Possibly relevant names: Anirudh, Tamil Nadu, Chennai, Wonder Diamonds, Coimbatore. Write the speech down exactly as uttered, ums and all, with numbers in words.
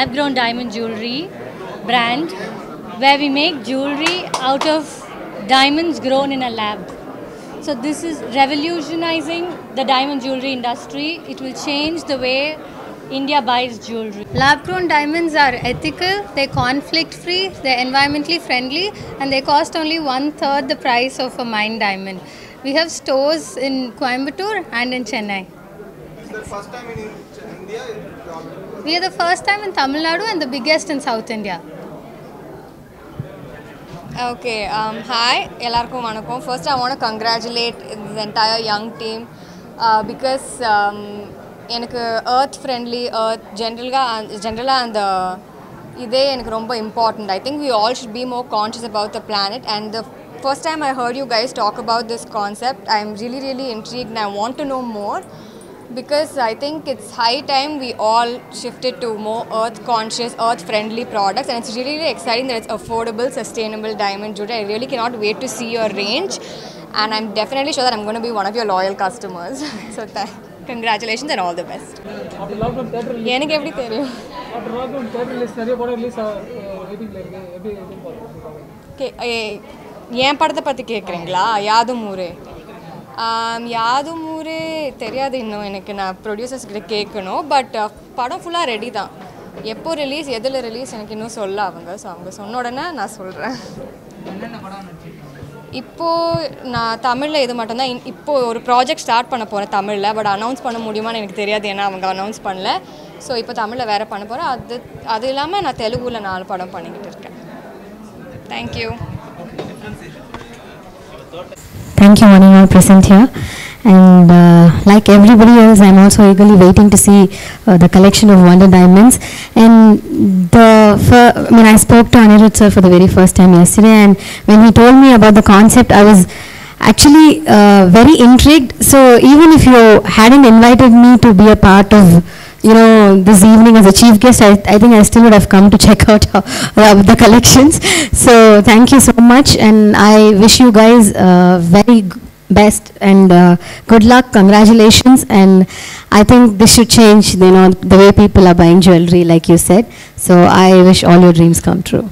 lab-grown diamond jewelry brand where we make jewelry out of diamonds grown in a lab. So this is revolutionizing the diamond jewelry industry. It will change the way India buys jewelry. Lab-grown diamonds are ethical, they're conflict-free, they're environmentally friendly, and they cost only one-third the price of a mine diamond. We have stores in Coimbatore and in Chennai. Is that first time in India? We are the first time in Tamil Nadu and the biggest in South India. Okay, um, hi, Elarkum Vanakkam. First, I want to congratulate this entire young team uh, because um, earth-friendly, earth general and the ide romba important. I think we all should be more conscious about the planet. And the first time I heard you guys talk about this concept, I am really, really intrigued and I want to know more because I think it's high time we all shifted to more earth-conscious, earth-friendly products. And it's really, really exciting that it's affordable, sustainable diamond jewelry. I really cannot wait to see your range. And I'm definitely sure that I'm going to be one of your loyal customers. So thank you. Congratulations and all the best. After lockdown theatre release. Yenik every theatre. After lockdown theatre release, theatre for release rating like every rating for. Okay, yeh parda pati kekrengla. Yadum mure. Um, yadum mure theriyadu inno yenik na producers kekkono, but padam fulla ready da. Yeppo release, yedhil release yenik inno solla avanga, so avanga sonnodana na solra. இப்போ நான் தமிழில் இது மட்டும்தான் இன் இப்போது ஒரு project start பண்ண போகிறேன் தமிழில், பட் அனௌன்ஸ் பண்ண முடியுமான்னு எனக்கு தெரியாது, ஏன்னா அவங்க அனௌன்ஸ் பண்ணல. ஸோ இப்போ தமிழில் வேறு பண்ண போகிறேன். அது அது இல்லாமல் நான் தெலுங்குல நாலு படம் பண்ணிக்கிட்டு இருக்கேன். Thank you thank you Anima present here. And uh, like everybody else, I'm also eagerly waiting to see uh, the collection of Wonder Diamonds. And the fir I mean, I spoke to Anirudh sir for the very first time yesterday, and when he told me about the concept, I was actually uh, very intrigued. So even if you hadn't invited me to be a part of, you know, this evening as a chief guest, I, I think I still would have come to check out uh, uh, the collections. So thank you so much, and I wish you guys uh, very good. Best and uh, good luck, congratulations, and I think this should change, you know, the way people are buying jewelry, like you said. So I wish all your dreams come true.